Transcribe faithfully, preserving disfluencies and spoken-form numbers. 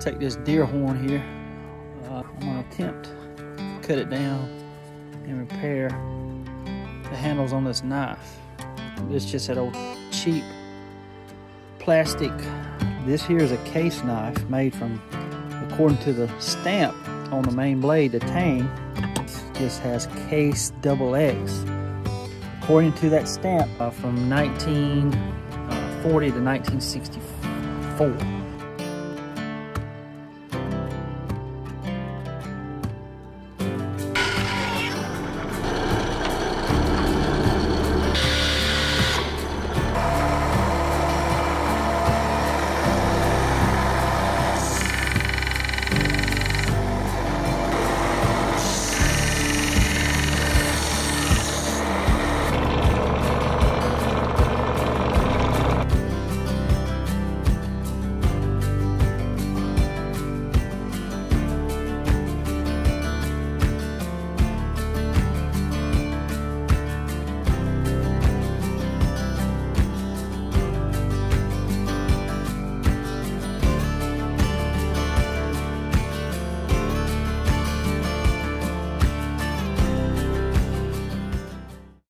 take this deer horn here. Uh, I'm going to attempt to cut it down and repair the handles on this knife. It's just that old cheap plastic. This here is a case knife made from, according to the stamp on the main blade, the tang. It just has Case double X. According to that stamp, uh, from nineteen forty to nineteen sixty-four.